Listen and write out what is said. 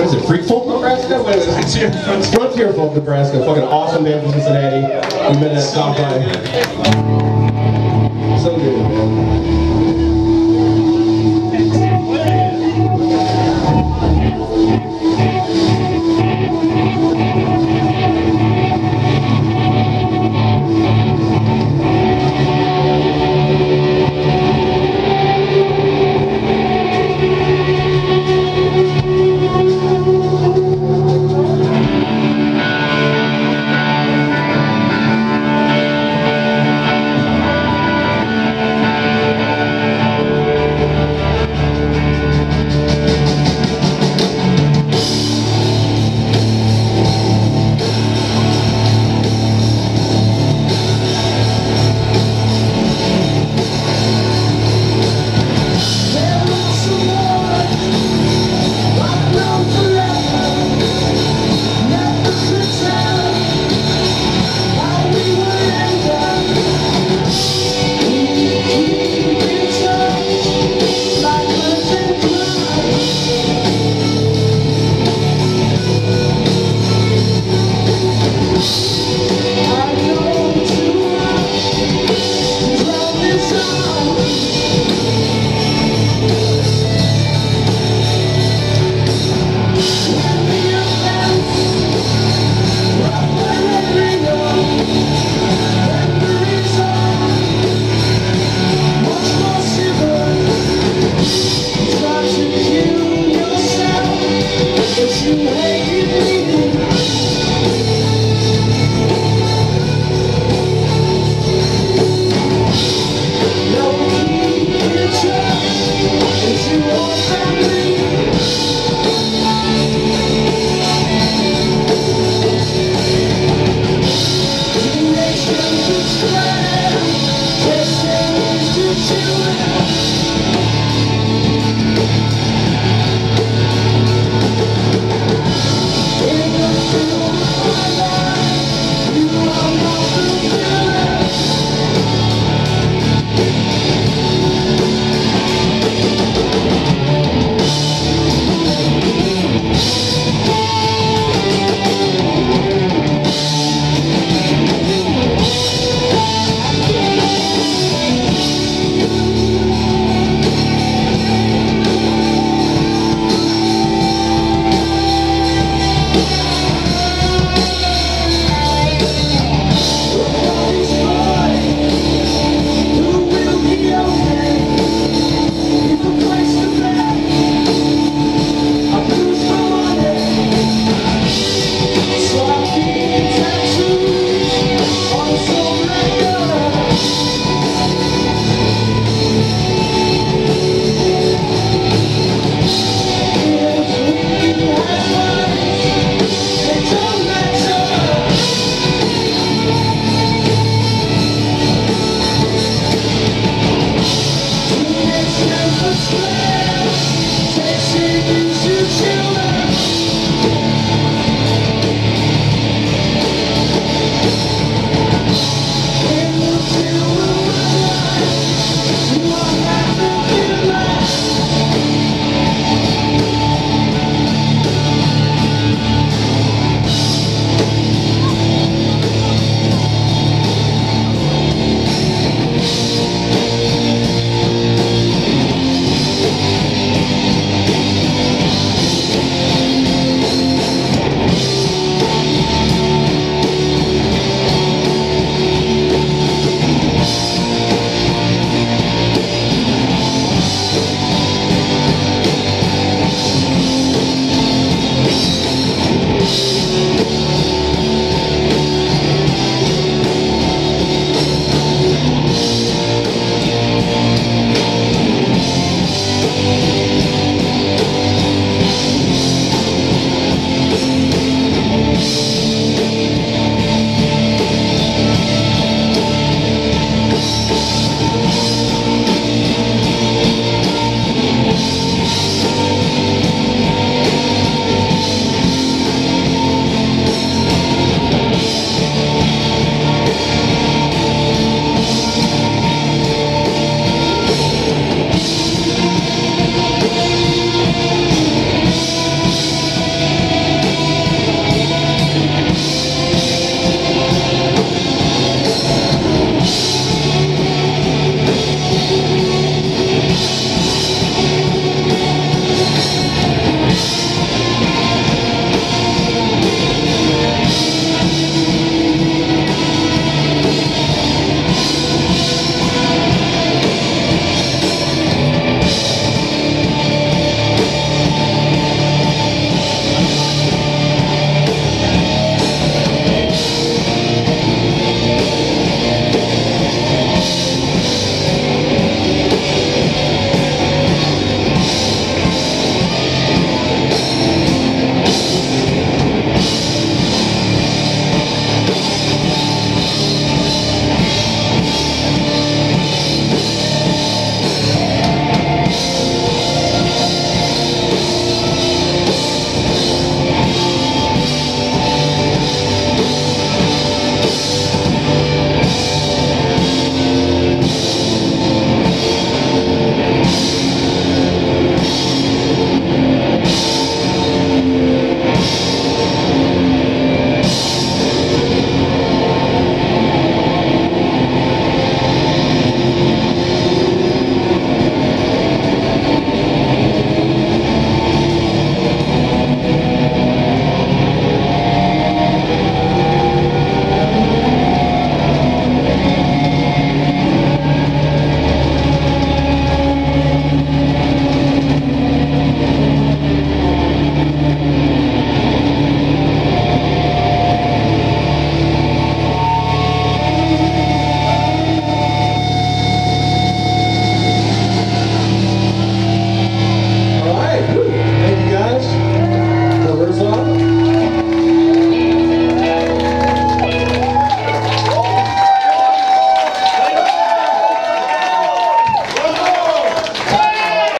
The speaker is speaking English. what is it, Freak Folk Nebraska? What is it? Frontier Folk Nebraska, fucking awesome band from Cincinnati. We met at Stop By. So good.